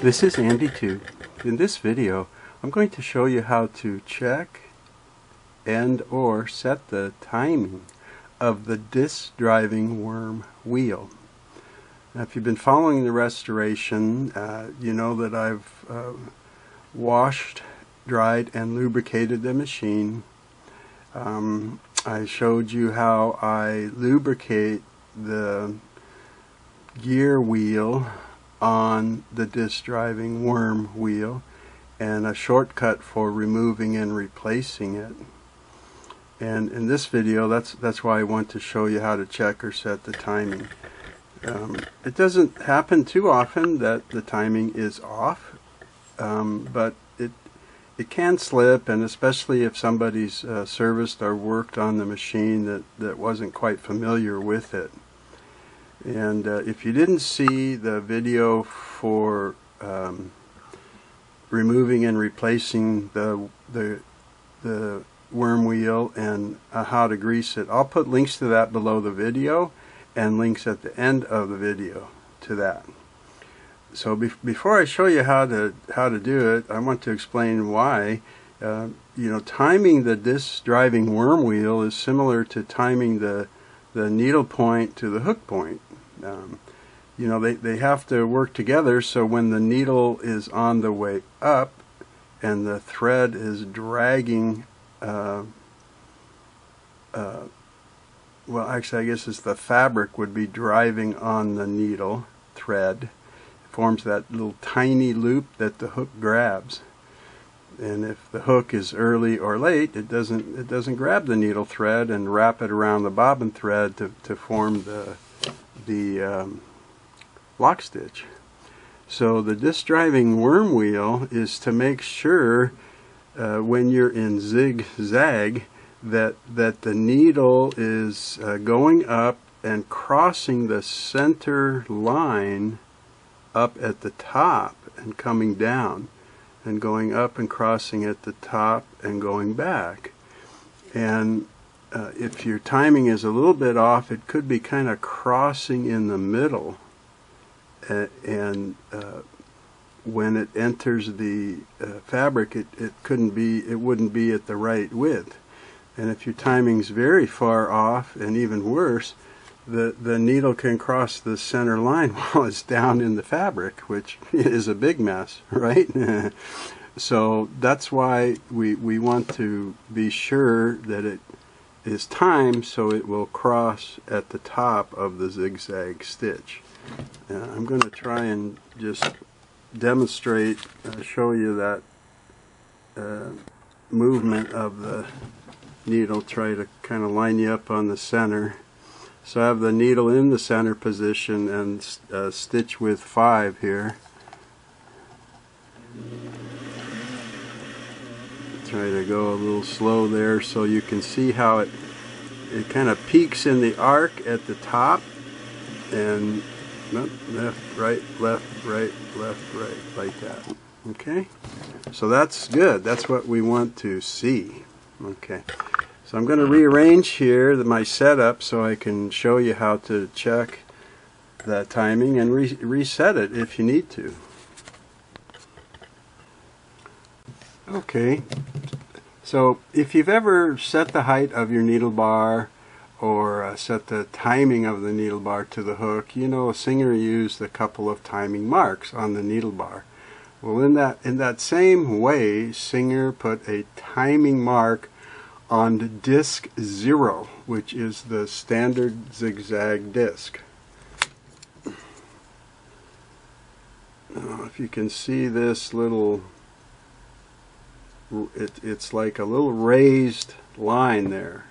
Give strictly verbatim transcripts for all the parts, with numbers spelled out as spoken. This is Andy Tube. In this video I'm going to show you how to check and or set the timing of the disc driving worm wheel. Now, if you've been following the restoration, uh, you know that I've uh, washed, dried, and lubricated the machine. Um, I showed you how I lubricate the gear wheel on the disc driving worm wheel and a shortcut for removing and replacing it. And in this video, that's that's why I want to show you how to check or set the timing. Um, it doesn't happen too often that the timing is off, um, but it it can slip, and especially if somebody's uh, serviced or worked on the machine that, that wasn't quite familiar with it. And uh, if you didn't see the video for um, removing and replacing the the the worm wheel and uh, how to grease it, I'll put links to that below the video and links at the end of the video to that. So be before I show you how to how to do it, I want to explain why uh, you know timing the disc driving worm wheel is similar to timing the the needle point to the hook point. Um, you know, they, they have to work together, so when the needle is on the way up and the thread is dragging, uh, uh, well, actually, I guess it's the fabric would be driving on the needle thread. It forms that little tiny loop that the hook grabs. And if the hook is early or late, it doesn't it doesn't grab the needle thread and wrap it around the bobbin thread to, to form the the um, lock stitch. So the disc driving worm wheel is to make sure uh, when you're in zigzag that that the needle is uh, going up and crossing the center line up at the top and coming down, and going up and crossing at the top and going back. And uh, if your timing is a little bit off, it could be kind of crossing in the middle, and, and uh, when it enters the uh, fabric, it, it couldn't be it wouldn't be at the right width. And if your timing's very far off, and even worse, the the needle can cross the center line while it's down in the fabric, which is a big mess, right? So that's why we we want to be sure that it is timed so it will cross at the top of the zigzag stitch. Now, I'm going to try and just demonstrate, uh, show you that uh, movement of the needle, try to kind of line you up on the center. So I have the needle in the center position and uh, stitch with five here. Try to go a little slow there so you can see how it, it kind of peaks in the arc at the top, and left, right, left, right, left, right, like that. Okay? So that's good. That's what we want to see. Okay. So I'm going to rearrange here my setup so I can show you how to check that timing and re reset it if you need to. Okay, so if you've ever set the height of your needle bar or uh, set the timing of the needle bar to the hook, you know Singer used a couple of timing marks on the needle bar. Well, in that, in that same way, Singer put a timing mark on disc zero, which is the standard zigzag disc. Now, if you can see this little, it, it's like a little raised line there.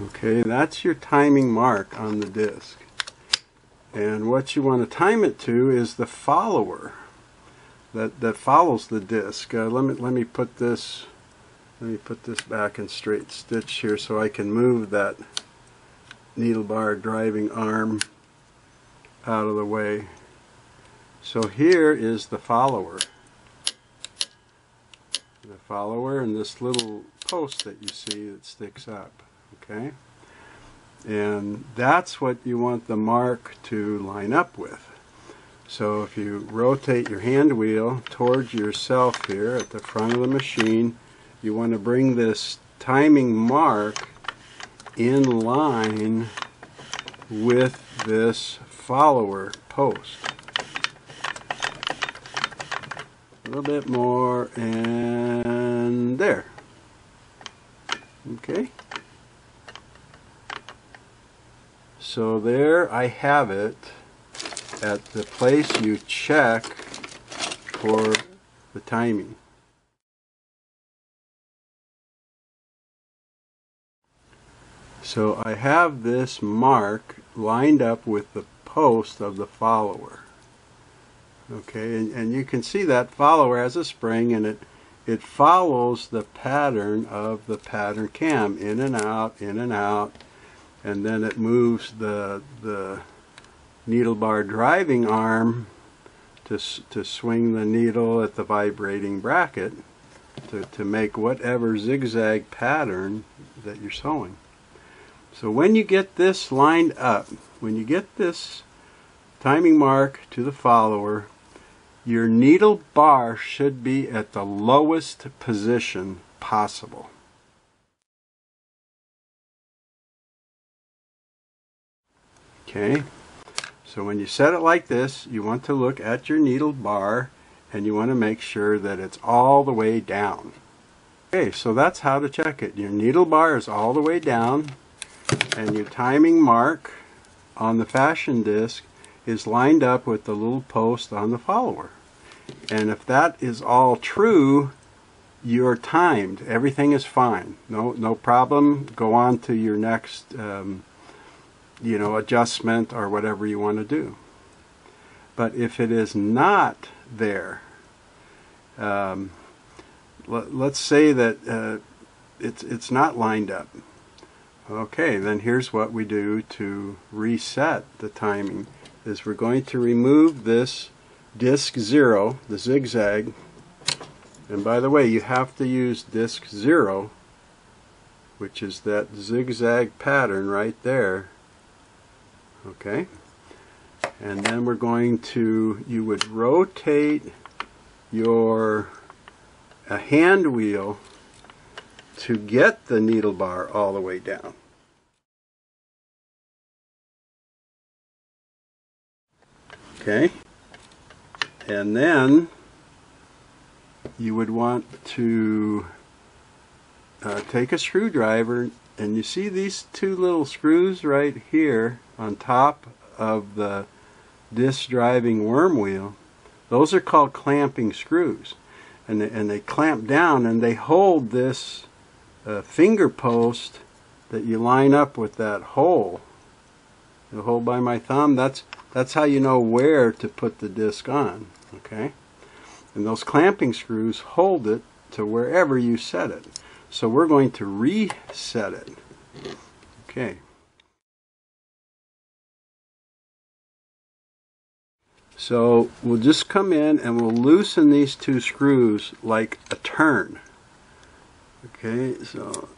Okay, that's your timing mark on the disc. And what you want to time it to is the follower that that follows the disc. Uh, let me let me put this let me put this back in straight stitch here so I can move that needle bar driving arm out of the way. So here is the follower. The follower and this little post that you see that sticks up. Okay? And that's what you want the mark to line up with. So if you rotate your hand wheel towards yourself here at the front of the machine, you want to bring this timing mark in line with this follower post. A little bit more, and there. Okay. So there I have it at the place you check for the timing. So I have this mark lined up with the post of the follower. Okay, and, and you can see that follower has a spring, and it, it follows the pattern of the pattern cam, in and out, in and out, and then it moves the, the needle bar driving arm to, to swing the needle at the vibrating bracket to, to make whatever zigzag pattern that you're sewing. So when you get this lined up, when you get this timing mark to the follower, your needle bar should be at the lowest position possible. Okay, so when you set it like this, you want to look at your needle bar and you want to make sure that it's all the way down. Okay, so that's how to check it. Your needle bar is all the way down, and your timing mark on the fashion disc is lined up with the little post on the follower. And if that is all true, you're timed. Everything is fine. No, no problem. Go on to your next um, you know, adjustment or whatever you want to do. But if it is not there, um, let, let's say that uh, it's, it's not lined up. Okay, then here's what we do to reset the timing, is we're going to remove this disc zero, the zigzag. And by the way, you have to use disc zero, which is that zigzag pattern right there. Okay, and then we're going to, you would rotate your a hand wheel to get the needle bar all the way down. Okay, and then you would want to uh, take a screwdriver, and you see these two little screws right here on top of the disc driving worm wheel. Those are called clamping screws, and they, and they clamp down and they hold this Uh, finger post that you line up with that hole. The hole by my thumb, that's that's how you know where to put the disc on. Okay, and those clamping screws hold it to wherever you set it. So we're going to reset it. Okay, so we'll just come in and we'll loosen these two screws like a turn. Okay, so,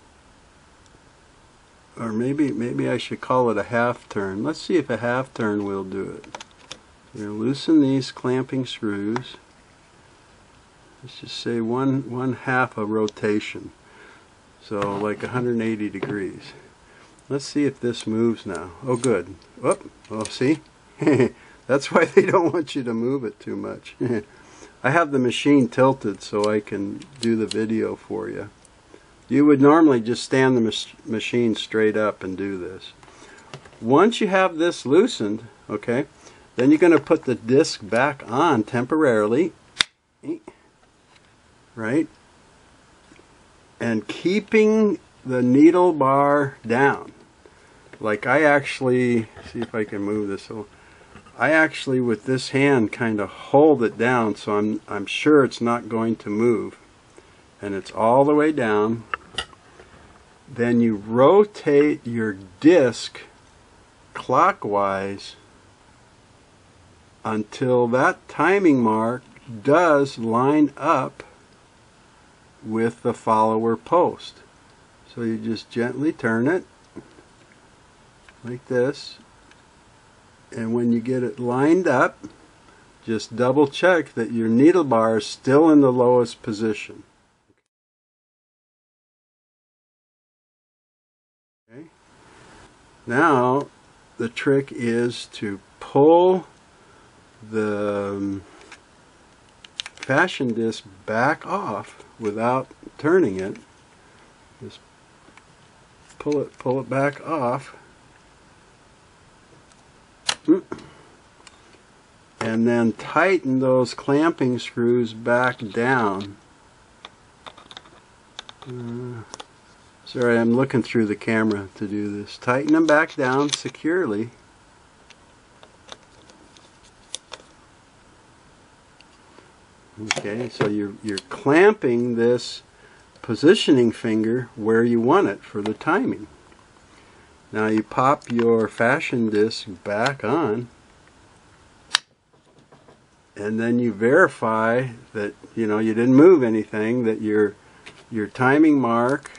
or maybe maybe I should call it a half turn. Let's see if a half turn will do it. You're going to loosen these clamping screws. Let's just say one one half a rotation, so like one hundred eighty degrees. Let's see if this moves now. Oh, good. Oh, oh, see, that's why they don't want you to move it too much. I have the machine tilted so I can do the video for you. You would normally just stand the mach machine straight up and do this. Once you have this loosened, okay, then you're going to put the disc back on temporarily, right? And keeping the needle bar down. Like I actually, see if I can move this a little. I actually, with this hand, kind of hold it down so I'm, I'm sure it's not going to move. And it's all the way down. Then you rotate your disc clockwise until that timing mark does line up with the follower post. So you just gently turn it, like this, and when you get it lined up, just double check that your needle bar is still in the lowest position. Okay. Now the trick is to pull the fashion disc back off without turning it. Just pull it, pull it back off. And then tighten those clamping screws back down. Uh, sorry, I'm looking through the camera to do this. Tighten them back down securely. Okay, so you're, you're clamping this positioning finger where you want it for the timing. Now you pop your fashion disc back on, and then you verify that, you know, you didn't move anything, that your your timing mark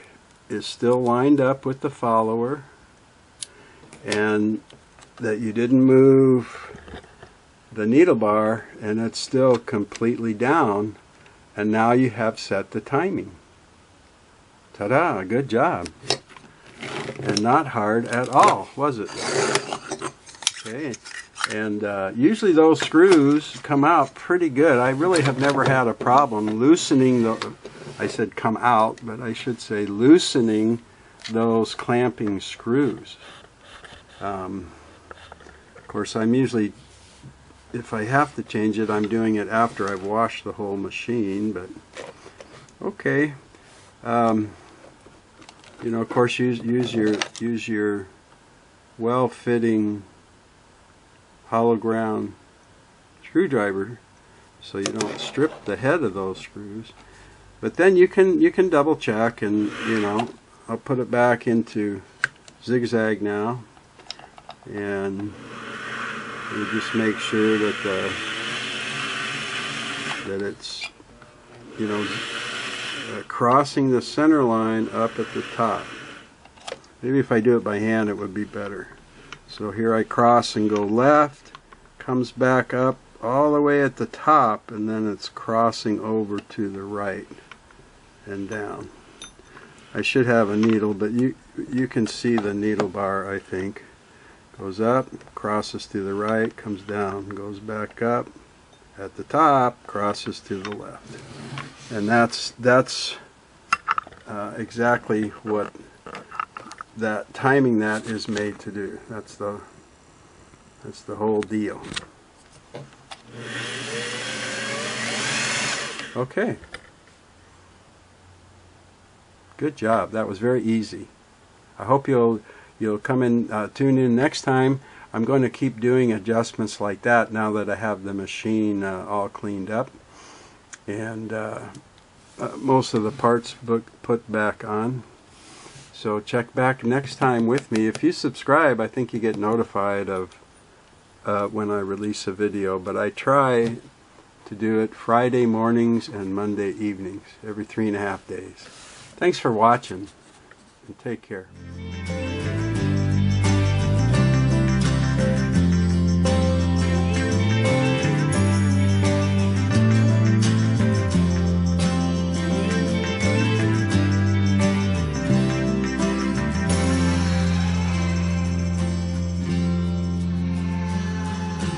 is still lined up with the follower, and that you didn't move the needle bar and it's still completely down, and now you have set the timing. Ta-da, good job. And not hard at all, was it? Okay. And uh, usually those screws come out pretty good. I really have never had a problem loosening the, I said come out, but I should say loosening those clamping screws. Um, of course, I'm usually, if I have to change it, I'm doing it after I've washed the whole machine, but okay. Um, you know, of course, use, use your, use your well-fitting hollow ground screwdriver so you don't strip the head of those screws, but then you can you can double check, and you know, I'll put it back into zigzag now, and you just make sure that the, that it's, you know, uh, crossing the center line up at the top. Maybe if I do it by hand it would be better. So here I cross and go left, comes back up all the way at the top, and then it's crossing over to the right and down. I should have a needle, but you you can see the needle bar, I think. Goes up, crosses to the right, comes down, goes back up at the top, crosses to the left. And that's, that's uh, exactly what that timing that is made to do. That's the that's the whole deal. Okay. Good job. That was very easy. I hope you'll you'll come in, uh, tune in next time. I'm going to keep doing adjustments like that now that I have the machine uh, all cleaned up, and uh, uh, most of the parts put back on. So check back next time with me. If you subscribe, I think you get notified of uh, when I release a video. But I try to do it Friday mornings and Monday evenings, every three and a half days. Thanks for watching, and take care.